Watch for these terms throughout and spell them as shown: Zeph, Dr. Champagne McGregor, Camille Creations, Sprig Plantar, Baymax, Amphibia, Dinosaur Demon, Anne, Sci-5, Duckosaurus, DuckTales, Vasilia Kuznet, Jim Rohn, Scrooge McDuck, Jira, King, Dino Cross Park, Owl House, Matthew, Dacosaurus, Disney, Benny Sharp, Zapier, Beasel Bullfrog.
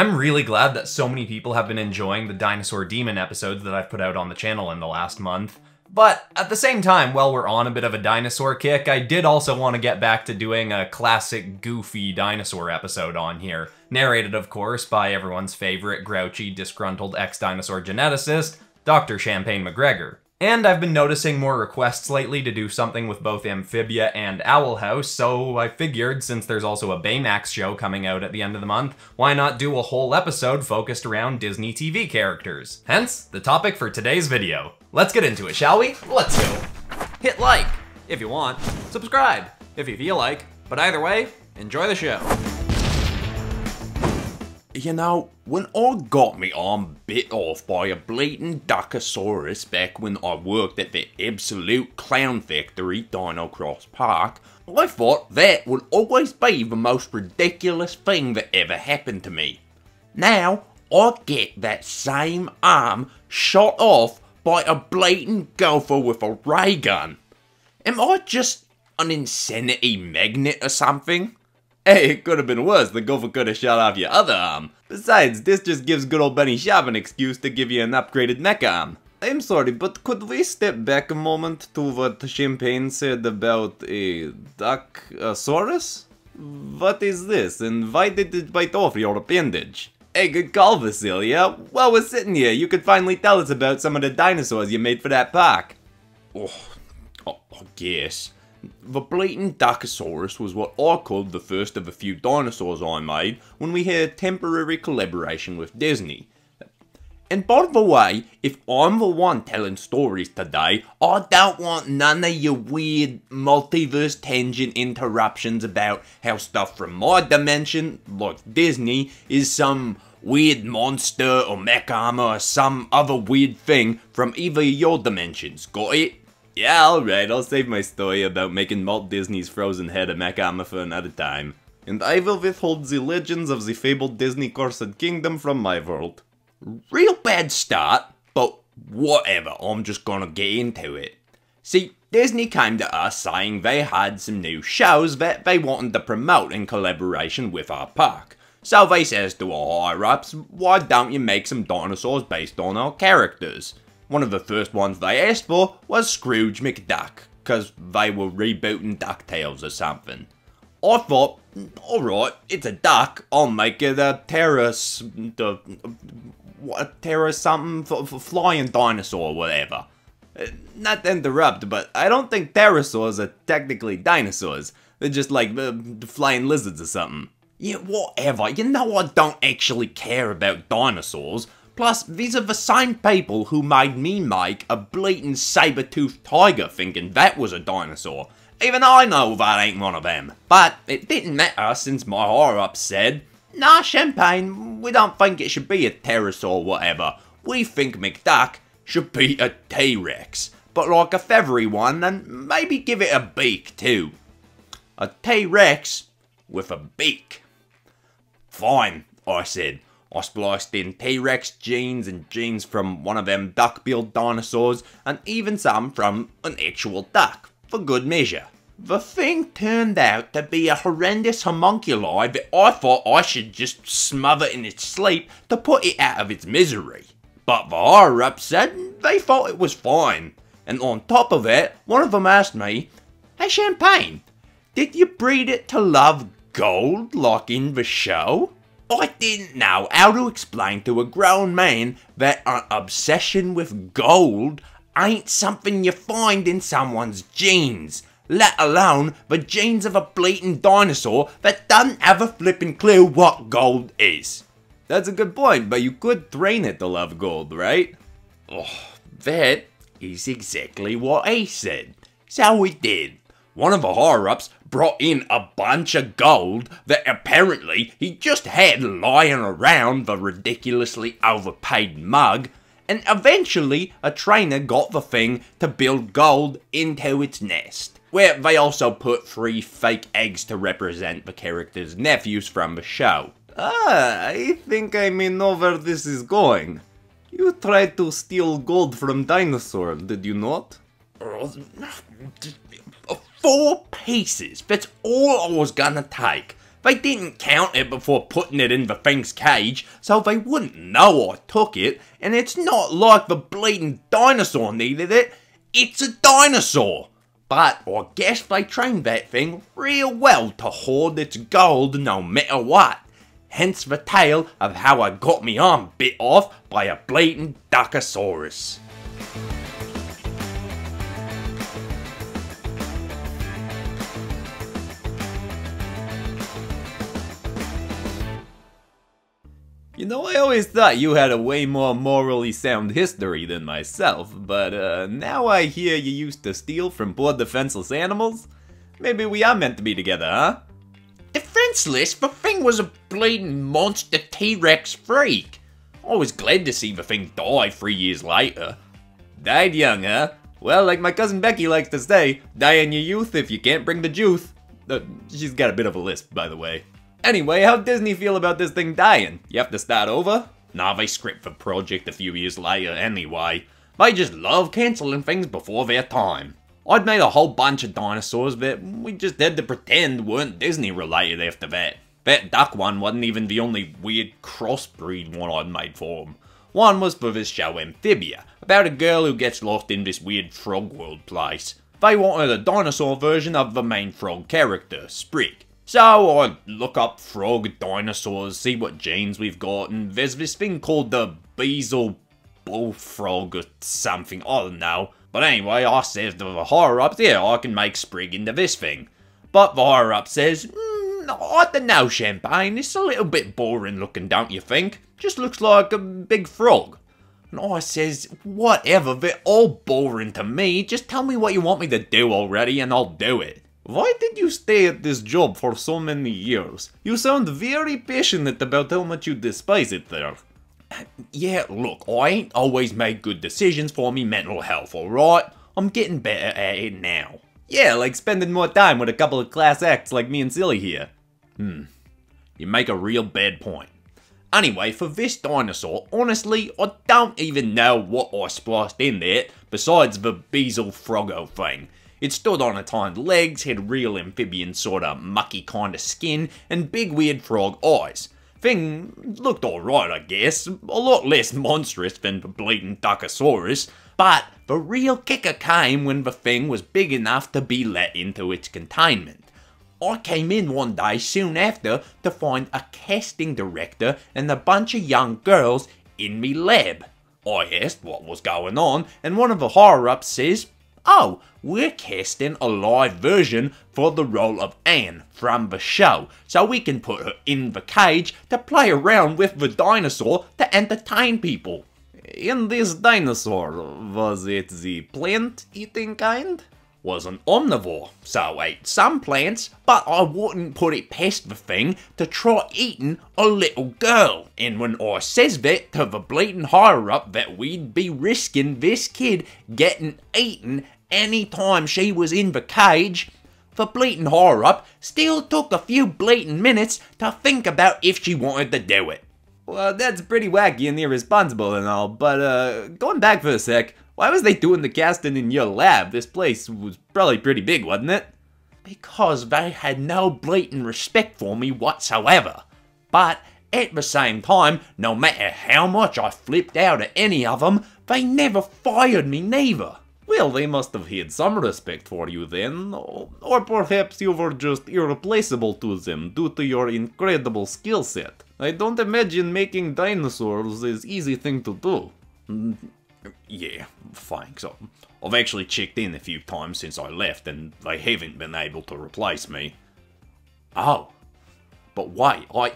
I'm really glad that so many people have been enjoying the Dinosaur Demon episodes that I've put out on the channel in the last month. But at the same time, while we're on a bit of a dinosaur kick, I did also want to get back to doing a classic goofy dinosaur episode on here. Narrated, of course, by everyone's favorite grouchy, disgruntled ex-dinosaur geneticist, Dr. Champagne McGregor. And I've been noticing more requests lately to do something with both Amphibia and Owl House, so I figured since there's also a Baymax show coming out at the end of the month, why not do a whole episode focused around Disney TV characters? Hence, the topic for today's video. Let's get into it, shall we? Let's go. Hit like if you want, subscribe if you feel like, but either way, enjoy the show. You know, when I got me arm bit off by a bleeding Duckosaurus back when I worked at the absolute clown factory, Dino Cross Park, I thought that would always be the most ridiculous thing that ever happened to me. Now, I get that same arm shot off by a blatant gopher with a ray gun. Am I just an insanity magnet or something? Hey, it could have been worse, the gopher could have shot off your other arm. Besides, this just gives good old Benny Sharp an excuse to give you an upgraded mecha arm. I'm sorry, but could we step back a moment to what Champagne said about a Duckosaurus? What is this, and why did it bite off your appendage? Hey, good call, Vasilia. While we're sitting here, you could finally tell us about some of the dinosaurs you made for that park. Oh, I guess. The blatant Duckosaurus was what I called the first of a few dinosaurs I made when we had a temporary collaboration with Disney. And by the way, if I'm the one telling stories today, I don't want none of your weird multiverse tangent interruptions about how stuff from my dimension, like Disney, is some weird monster or mech armor or some other weird thing from either of your dimensions, got it? Yeah, alright, I'll save my story about making Walt Disney's frozen head a mech armor for another time. And I will withhold the legends of the fabled Disney Corset Kingdom from my world. Real bad start, but whatever, I'm just gonna get into it. See, Disney came to us saying they had some new shows that they wanted to promote in collaboration with our park. So they says to our higher-ups, why don't you make some dinosaurs based on our characters? One of the first ones they asked for was Scrooge McDuck, cause they were rebooting DuckTales or something. I thought, alright, it's a duck, I'll make it a flying dinosaur or whatever. Not to interrupt, but I don't think pterosaurs are technically dinosaurs, they're just like flying lizards or something. Yeah, whatever, you know I don't actually care about dinosaurs. Plus, these are the same people who made me make a blatant saber-toothed tiger thinking that was a dinosaur. Even I know that ain't one of them. But it didn't matter since my higher-up said, nah, Champagne, we don't think it should be a pterosaur or whatever. We think McDuck should be a T-Rex, but like a feathery one and maybe give it a beak too. A T-Rex with a beak. Fine, I said. I spliced in T-Rex genes and genes from one of them duck-billed dinosaurs and even some from an actual duck, for good measure. The thing turned out to be a horrendous homunculi that I thought I should just smother in its sleep to put it out of its misery. But the higher-ups said they thought it was fine. And on top of it, one of them asked me, hey Champagne, did you breed it to love gold like in the show? I didn't know how to explain to a grown man that an obsession with gold ain't something you find in someone's genes, let alone the genes of a bleating dinosaur that doesn't have a flippin' clue what gold is. That's a good point, but you could train it to love gold, right? Oh, that is exactly what he said. So we did. One of the higher-ups brought in a bunch of gold that apparently he just had lying around the ridiculously overpaid mug, and eventually a trainer got the thing to build gold into its nest, where they also put 3 fake eggs to represent the character's nephews from the show. Ah, I think I may know where this is going. You tried to steal gold from dinosaur, did you not? 4 pieces, that's all I was gonna take. They didn't count it before putting it in the thing's cage, so they wouldn't know I took it, and it's not like the bleeding dinosaur needed it, it's a dinosaur! But I guess they trained that thing real well to hoard its gold no matter what. Hence the tale of how I got me arm bit off by a bleeding Duckosaurus. You know, I always thought you had a way more morally sound history than myself, but now I hear you used to steal from poor defenseless animals? Maybe we are meant to be together, huh? Defenseless? The thing was a bleeding monster T-Rex freak. I was glad to see the thing die 3 years later. Died young, huh? Well, like my cousin Becky likes to say, die in your youth if you can't bring the juice. She's got a bit of a lisp, by the way. Anyway, how'd Disney feel about this thing dying? You have to start over? Nah, they script the project a few years later anyway. They just love cancelling things before their time. I'd made a whole bunch of dinosaurs that we just had to pretend weren't Disney related after that. That duck one wasn't even the only weird crossbreed one I'd made for him. One was for this show Amphibia, about a girl who gets lost in this weird frog world place. They wanted a dinosaur version of the main frog character, Sprig. So I look up frog dinosaurs, see what genes we've got, and there's this thing called the Beasel Bullfrog or something, I don't know. But anyway, I says to the higher-up, yeah, I can make Sprig into this thing. But the higher-up says, I don't know, Champagne, it's a little bit boring looking, don't you think? Just looks like a big frog. And I says, whatever, they're all boring to me, just tell me what you want me to do already and I'll do it. Why did you stay at this job for so many years? You sound very passionate about how much you despise it there. Yeah, look, I ain't always made good decisions for me mental health, alright? I'm getting better at it now. Yeah, like spending more time with a couple of class acts like me and Silly here. You make a real bad point. Anyway, for this dinosaur, honestly, I don't even know what I spliced in there, besides the Beasel Froggo thing. It stood on its hind legs, had real amphibian sort of mucky kind of skin, and big weird frog eyes. Thing looked alright I guess, a lot less monstrous than the bleeding Duckosaurus, but the real kicker came when the thing was big enough to be let into its containment. I came in one day soon after to find a casting director and a bunch of young girls in me lab. I asked what was going on, and one of the higher-ups says, oh, we're casting a live version for the role of Anne from the show, so we can put her in the cage to play around with the dinosaur to entertain people. In this dinosaur, was it the plant-eating kind? Was an omnivore, so ate some plants, but I wouldn't put it past the thing to try eating a little girl. And when I says that to the bleating higher-up that we'd be risking this kid getting eaten any time she was in the cage, the bleating higher-up still took a few bleating minutes to think about if she wanted to do it. Well, that's pretty wacky and irresponsible and all, but going back for a sec, why was they doing the casting in your lab? This place was probably pretty big, wasn't it? Because they had no blatant respect for me whatsoever. But at the same time, no matter how much I flipped out at any of them, they never fired me neither. Well, they must have had some respect for you then, or perhaps you were just irreplaceable to them due to your incredible skill set. I don't imagine making dinosaurs is an easy thing to do. Yeah, thanks. I've actually checked in a few times since I left and they haven't been able to replace me. Oh, but wait, I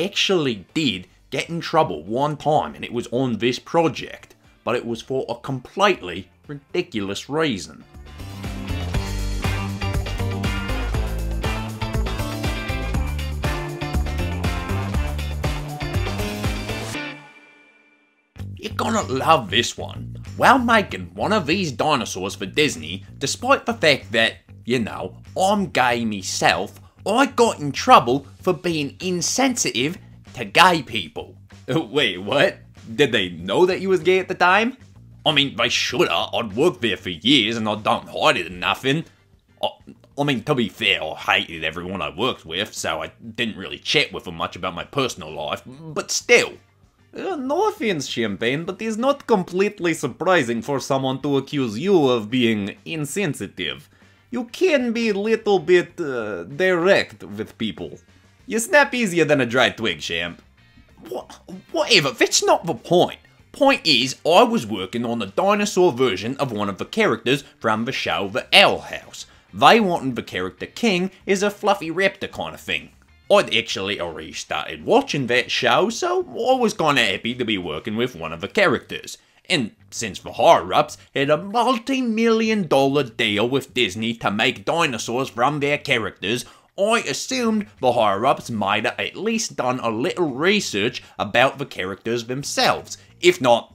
actually did get in trouble one time and it was on this project, but it was for a completely ridiculous reason. Gonna love this one. While making one of these dinosaurs for Disney, despite the fact that, you know, I'm gay myself, I got in trouble for being insensitive to gay people. Wait, what? Did they know that you was gay at the time? I mean, they shoulda. I'd worked there for years and I don't hide it or nothing. I I mean, to be fair, I hated everyone I worked with, so I didn't really chat with them much about my personal life, but still. No offense, Champagne, but it's not completely surprising for someone to accuse you of being insensitive. You can be a little bit direct with people. You snap easier than a dry twig, Champ. Whatever, that's not the point. Point is, I was working on the dinosaur version of one of the characters from the show The Owl House. They wanted the character King as a fluffy raptor kind of thing. I'd actually already started watching that show, so I was kinda happy to be working with one of the characters. And since the higher-ups had a multi-million-dollar deal with Disney to make dinosaurs from their characters, I assumed the higher-ups might have at least done a little research about the characters themselves. If not,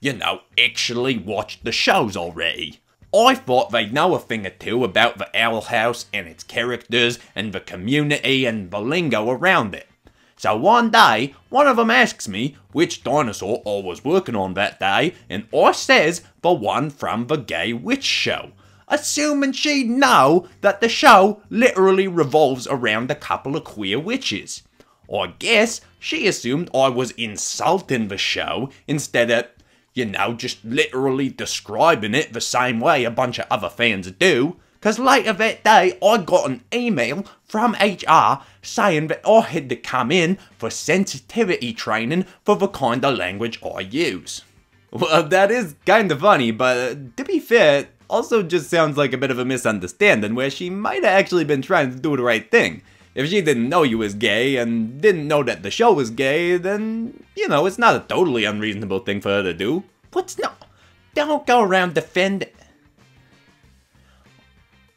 you know, actually watched the shows already. I thought they'd know a thing or two about the Owl House and its characters and the community and the lingo around it. So one day, one of them asks me which dinosaur I was working on that day, and I says the one from the Gay Witch show, assuming she'd know that the show literally revolves around a couple of queer witches. I guess she assumed I was insulting the show instead of, you know, just literally describing it the same way a bunch of other fans do. Cause later that day I got an email from HR saying that I had to come in for sensitivity training for the kind of language I use. Well, that is kinda funny, but to be fair, also just sounds like a bit of a misunderstanding where she might have actually been trying to do the right thing. If she didn't know you was gay and didn't know that the show was gay, then, you know, it's not a totally unreasonable thing for her to do. What's not? Don't go around defending.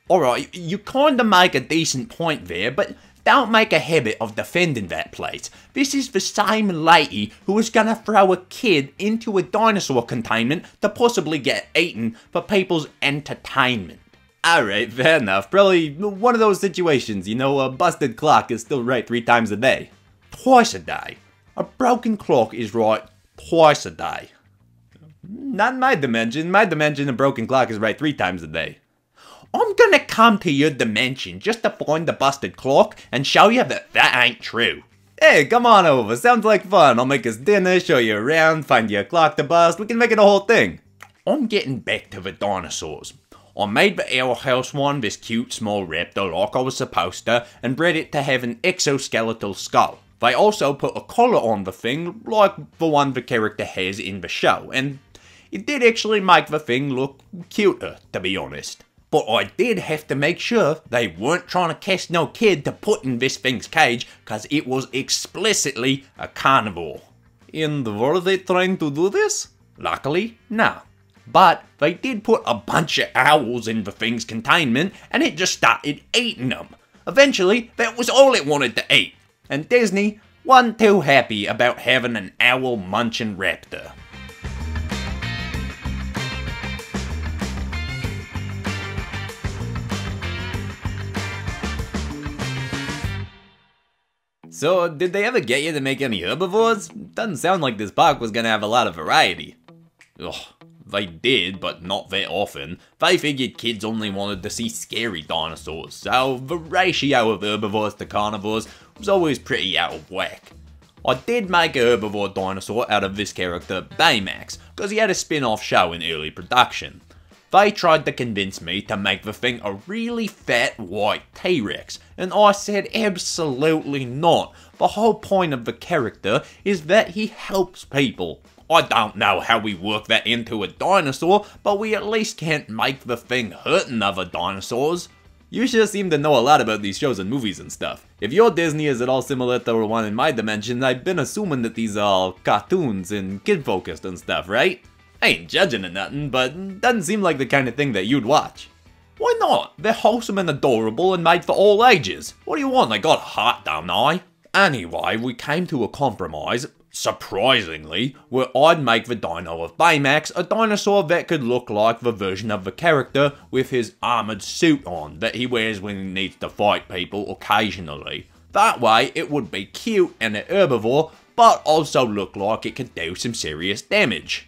Alright, you kinda make a decent point there, but don't make a habit of defending that place. This is the same lady who was gonna throw a kid into a dinosaur containment to possibly get eaten for people's entertainment. Alright, fair enough. Probably one of those situations, you know, a busted clock is still right 3 times a day. Twice a day. A broken clock is right twice a day. Not in my dimension. My dimension, a broken clock is right 3 times a day. I'm gonna come to your dimension just to find the busted clock and show you that that ain't true. Hey, come on over, sounds like fun. I'll make us dinner, show you around, find you a clock to bust, we can make it a whole thing. I'm getting back to the dinosaurs. I made the Owl House one, this cute small raptor like I was supposed to, and bred it to have an exoskeletal skull. They also put a collar on the thing like the one the character has in the show, and it did actually make the thing look cuter, to be honest. But I did have to make sure they weren't trying to catch no kid to put in this thing's cage, cause it was explicitly a carnivore. And were they trying to do this? Luckily, no. But they did put a bunch of owls in the thing's containment, and it just started eating them. Eventually, that was all it wanted to eat. And Disney wasn't too happy about having an owl munching raptor. So, did they ever get you to make any herbivores? Doesn't sound like this park was gonna have a lot of variety. Ugh, they did, but not that often. They figured kids only wanted to see scary dinosaurs, so the ratio of herbivores to carnivores was always pretty out of whack. I did make a herbivore dinosaur out of this character, Baymax, cause he had a spin-off show in early production. They tried to convince me to make the thing a really fat white T-Rex, and I said absolutely not. The whole point of the character is that he helps people. I don't know how we work that into a dinosaur, but we at least can't make the thing hurting other dinosaurs. You sure seem to know a lot about these shows and movies and stuff. If your Disney is at all similar to one in my dimension, I've been assuming that these are all cartoons and kid-focused and stuff, right? I ain't judging or nothing, but doesn't seem like the kind of thing that you'd watch. Why not? They're wholesome and adorable and made for all ages. What do you want? I got a heart, don't I? Anyway, we came to a compromise, surprisingly, where I'd make the dino of Baymax a dinosaur that could look like the version of the character with his armored suit on that he wears when he needs to fight people occasionally. That way, it would be cute and a herbivore, but also look like it could do some serious damage.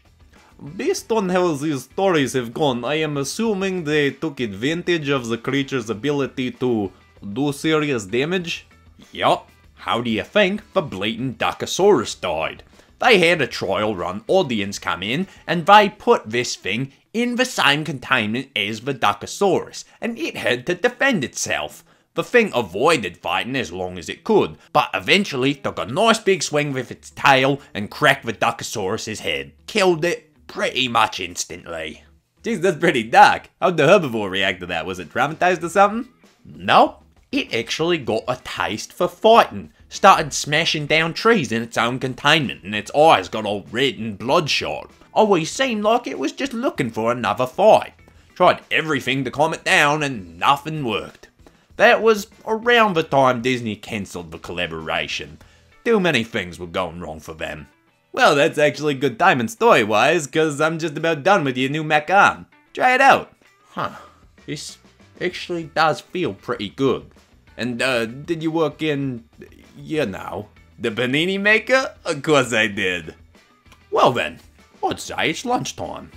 Based on how these stories have gone, I am assuming they took advantage of the creature's ability to do serious damage. Yup, how do you think the blatant Dacosaurus died? They had a trial run audience come in and they put this thing in the same containment as the Dacosaurus, and it had to defend itself. The thing avoided fighting as long as it could, but eventually took a nice big swing with its tail and cracked the Dacosaurus's head. Killed it pretty much instantly. Jeez, that's pretty dark. How'd the herbivore react to that? Was it traumatized or something? Nope. It actually got a taste for fighting. Started smashing down trees in its own containment and its eyes got all red and bloodshot. Always seemed like it was just looking for another fight. Tried everything to calm it down and nothing worked. That was around the time Disney cancelled the collaboration. Too many things were going wrong for them. Well, that's actually good timing story-wise, cause I'm just about done with your new macaron. Try it out! Huh, this actually does feel pretty good. And did you work in, you know, the panini maker? Of course I did. Well then, I'd say it's lunchtime.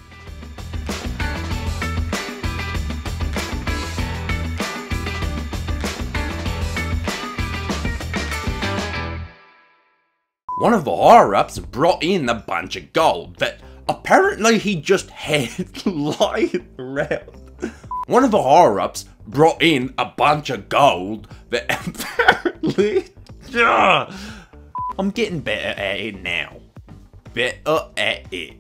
One of the higher-ups brought in a bunch of gold that apparently he just had lying around. One of the higher-ups brought in a bunch of gold that apparently... I'm getting better at it now. Better at it.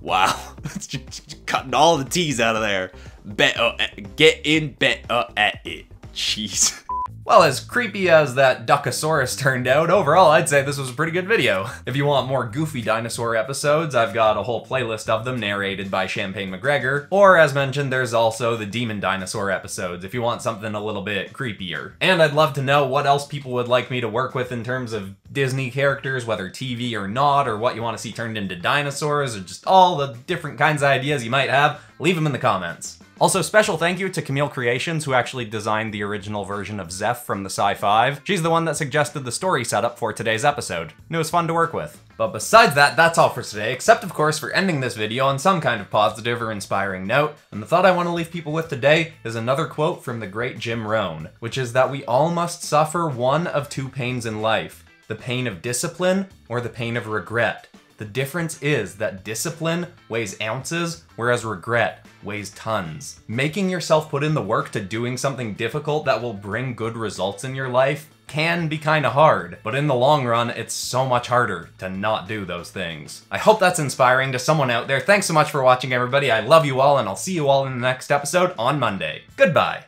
Wow, just cutting all the T's out of there. Better at... Getting better at it. Jeez. Well, as creepy as that Duckosaurus turned out, overall I'd say this was a pretty good video. If you want more goofy dinosaur episodes, I've got a whole playlist of them narrated by Champagne McGregor, or as mentioned, there's also the demon dinosaur episodes if you want something a little bit creepier. And I'd love to know what else people would like me to work with in terms of Disney characters, whether TV or not, or what you want to see turned into dinosaurs, or just all the different kinds of ideas you might have. Leave them in the comments. Also, special thank you to Camille Creations, who actually designed the original version of Zeph from the Sci-5. She's the one that suggested the story setup for today's episode, and it was fun to work with. But besides that, that's all for today, except of course for ending this video on some kind of positive or inspiring note. And the thought I want to leave people with today is another quote from the great Jim Rohn, which is that we all must suffer one of two pains in life, the pain of discipline or the pain of regret. The difference is that discipline weighs ounces, whereas regret weighs tons. Making yourself put in the work to doing something difficult that will bring good results in your life can be kind of hard, but in the long run, it's so much harder to not do those things. I hope that's inspiring to someone out there. Thanks so much for watching, everybody. I love you all, and I'll see you all in the next episode on Monday. Goodbye.